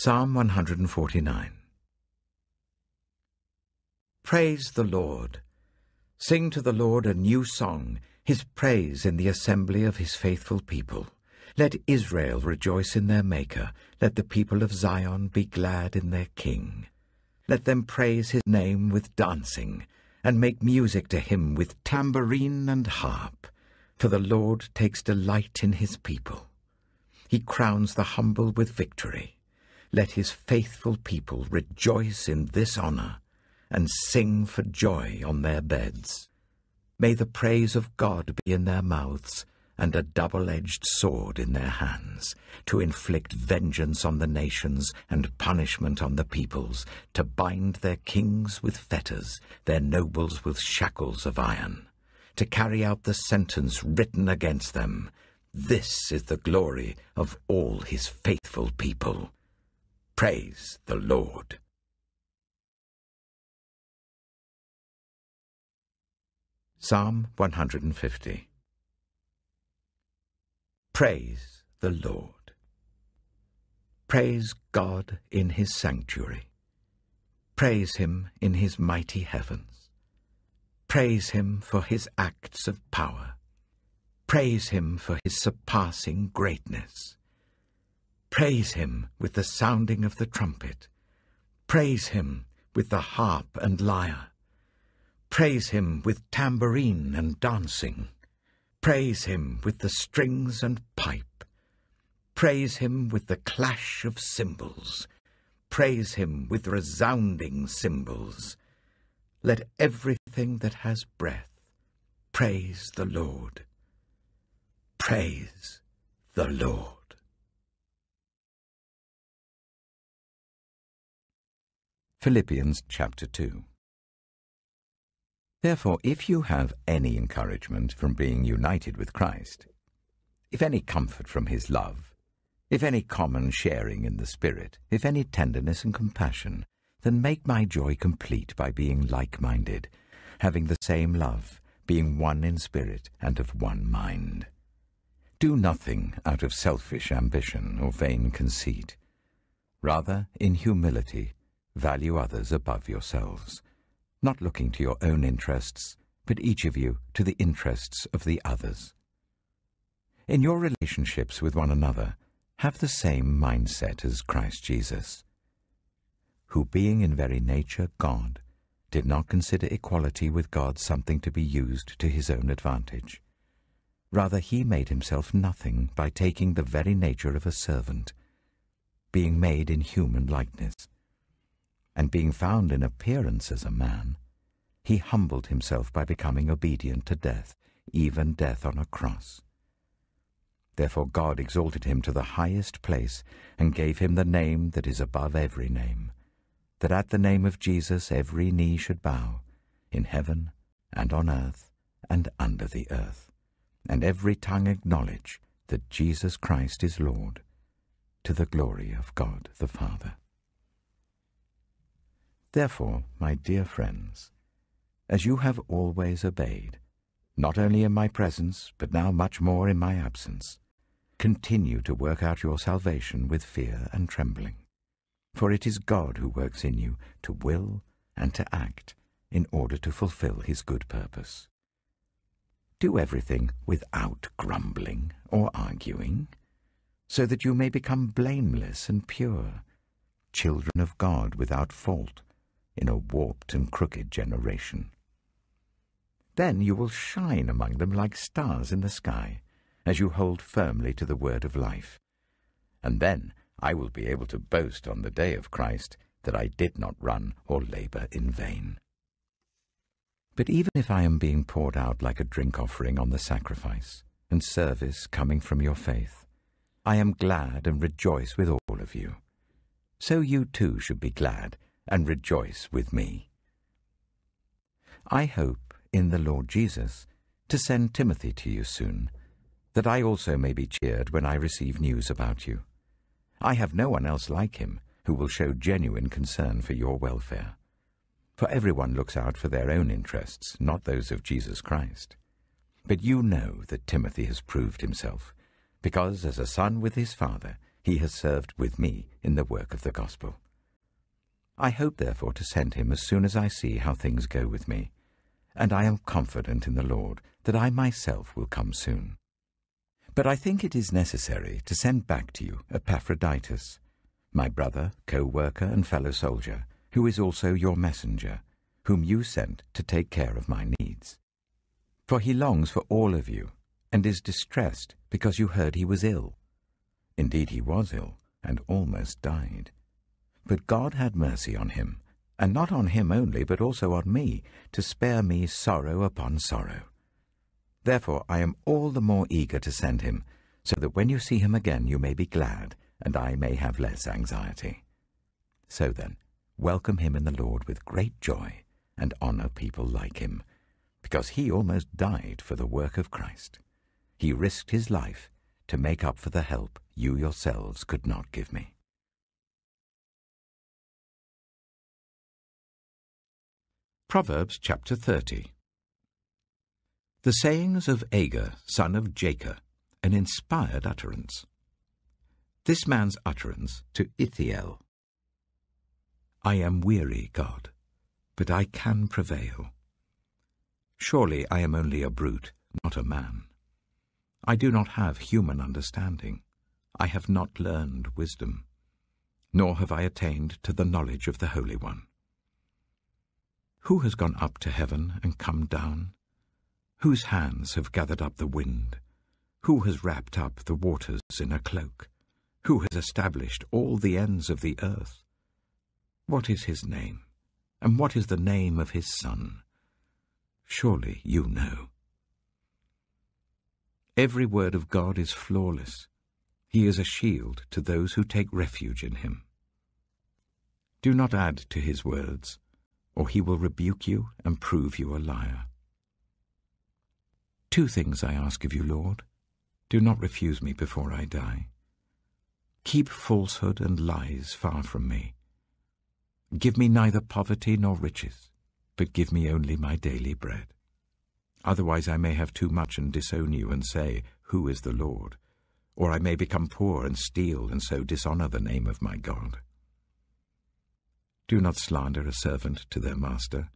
Psalm 149. Praise the Lord. Sing to the Lord a new song, his praise in the assembly of his faithful people. Let Israel rejoice in their Maker. Let the people of Zion be glad in their King. Let them praise his name with dancing, and make music to him with tambourine and harp. For the Lord takes delight in his people. He crowns the humble with victory. Let his faithful people rejoice in this honor, and sing for joy on their beds. May the praise of God be in their mouths, and a double-edged sword in their hands, to inflict vengeance on the nations and punishment on the peoples, to bind their kings with fetters, their nobles with shackles of iron, to carry out the sentence written against them. This is the glory of all his faithful people. Praise the Lord. Psalm 150. Praise the Lord. Praise God in his sanctuary. Praise him in his mighty heavens. Praise him for his acts of power. Praise him for his surpassing greatness. Praise him with the sounding of the trumpet. Praise him with the harp and lyre. Praise him with tambourine and dancing. Praise him with the strings and pipe. Praise him with the clash of cymbals. Praise him with resounding cymbals. Let everything that has breath praise the Lord. Praise the Lord. Philippians chapter 2. Therefore, if you have any encouragement from being united with Christ, if any comfort from his love, if any common sharing in the Spirit, if any tenderness and compassion, then make my joy complete by being like-minded, having the same love, being one in spirit and of one mind. Do nothing out of selfish ambition or vain conceit. Rather, in humility, value others above yourselves, not looking to your own interests, but each of you to the interests of the others. In your relationships with one another, have the same mindset as Christ Jesus, who, being in very nature God, did not consider equality with God something to be used to his own advantage. Rather, he made himself nothing by taking the very nature of a servant, being made in human likeness. And being found in appearance as a man, he humbled himself by becoming obedient to death, even death on a cross. Therefore God exalted him to the highest place and gave him the name that is above every name, that at the name of Jesus every knee should bow, in heaven and on earth and under the earth, and every tongue acknowledge that Jesus Christ is Lord, to the glory of God the Father. Therefore, my dear friends, as you have always obeyed, not only in my presence, but now much more in my absence, continue to work out your salvation with fear and trembling. For it is God who works in you to will and to act in order to fulfill his good purpose. Do everything without grumbling or arguing, so that you may become blameless and pure, children of God without fault, in a warped and crooked generation. Then you will shine among them like stars in the sky, as you hold firmly to the word of life. And then I will be able to boast on the day of Christ that I did not run or labor in vain. But even if I am being poured out like a drink offering on the sacrifice and service coming from your faith, I am glad and rejoice with all of you. So you too should be glad and rejoice with me. I hope in the Lord Jesus to send Timothy to you soon, that I also may be cheered when I receive news about you. I have no one else like him who will show genuine concern for your welfare, for everyone looks out for their own interests, not those of Jesus Christ. But you know that Timothy has proved himself, because as a son with his father, he has served with me in the work of the gospel. I hope, therefore, to send him as soon as I see how things go with me, and I am confident in the Lord that I myself will come soon. But I think it is necessary to send back to you Epaphroditus, my brother, co-worker, and fellow soldier, who is also your messenger, whom you sent to take care of my needs. For he longs for all of you, and is distressed because you heard he was ill. Indeed, he was ill, and almost died. But God had mercy on him, and not on him only, but also on me, to spare me sorrow upon sorrow. Therefore I am all the more eager to send him, so that when you see him again you may be glad, and I may have less anxiety. So then, welcome him in the Lord with great joy, and honor people like him, because he almost died for the work of Christ. He risked his life to make up for the help you yourselves could not give me. Proverbs chapter 30. The sayings of Agur, son of Jacob, an inspired utterance. This man's utterance to Ithiel. I am weary, God, but I can prevail. Surely I am only a brute, not a man. I do not have human understanding. I have not learned wisdom, nor have I attained to the knowledge of the Holy One. Who has gone up to heaven and come down? Whose hands have gathered up the wind? Who has wrapped up the waters in a cloak? Who has established all the ends of the earth? What is his name? And what is the name of his son? Surely you know. Every word of God is flawless. He is a shield to those who take refuge in him. Do not add to his words, or he will rebuke you and prove you a liar. Two things I ask of you, Lord. Do not refuse me before I die. Keep falsehood and lies far from me. Give me neither poverty nor riches, but give me only my daily bread. Otherwise I may have too much and disown you and say, Who is the Lord? Or I may become poor and steal and so dishonor the name of my God. Do not slander a servant to their master,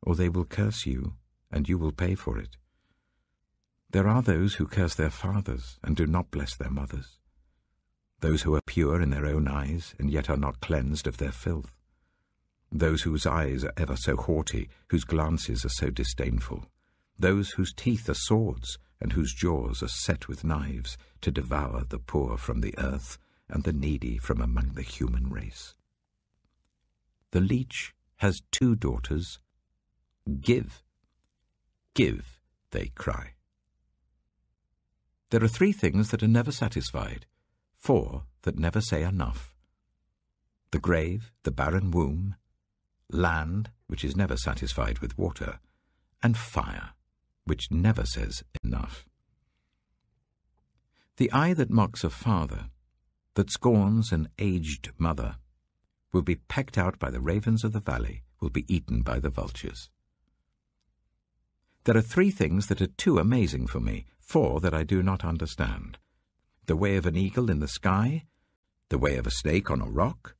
or they will curse you, and you will pay for it. There are those who curse their fathers and do not bless their mothers, those who are pure in their own eyes and yet are not cleansed of their filth, those whose eyes are ever so haughty, whose glances are so disdainful, those whose teeth are swords and whose jaws are set with knives to devour the poor from the earth and the needy from among the human race. The leech has two daughters. Give, give, they cry. There are three things that are never satisfied, four that never say enough. The grave, the barren womb, land, which is never satisfied with water, and fire, which never says enough. The eye that mocks a father, that scorns an aged mother, will be pecked out by the ravens of the valley, will be eaten by the vultures. There are three things that are too amazing for me, four that I do not understand. The way of an eagle in the sky, the way of a snake on a rock,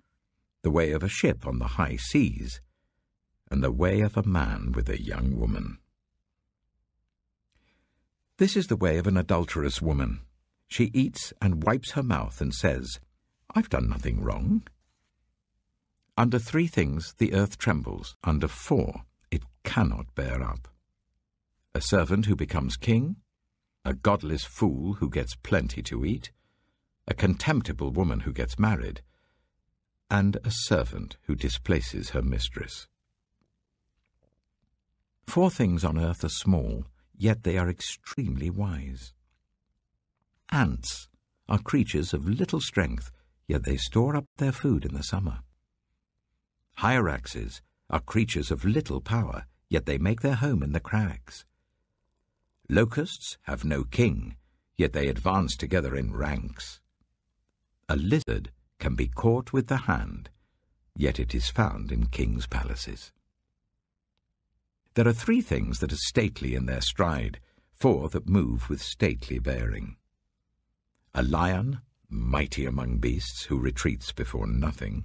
the way of a ship on the high seas, and the way of a man with a young woman. This is the way of an adulterous woman. She eats and wipes her mouth and says, I've done nothing wrong. Under three things the earth trembles, under four it cannot bear up. A servant who becomes king, a godless fool who gets plenty to eat, a contemptible woman who gets married, and a servant who displaces her mistress. Four things on earth are small, yet they are extremely wise. Ants are creatures of little strength, yet they store up their food in the summer. Hyraxes are creatures of little power, yet they make their home in the crags. Locusts have no king, yet they advance together in ranks. A lizard can be caught with the hand, yet it is found in kings' palaces. There are three things that are stately in their stride, four that move with stately bearing. A lion, mighty among beasts, who retreats before nothing,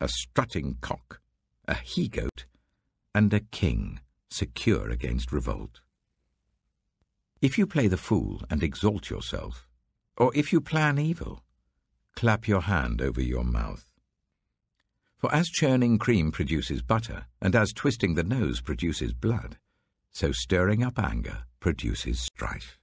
a strutting cock, a he-goat, and a king secure against revolt. If you play the fool and exalt yourself, or if you plan evil, clap your hand over your mouth. For as churning cream produces butter, and as twisting the nose produces blood, so stirring up anger produces strife.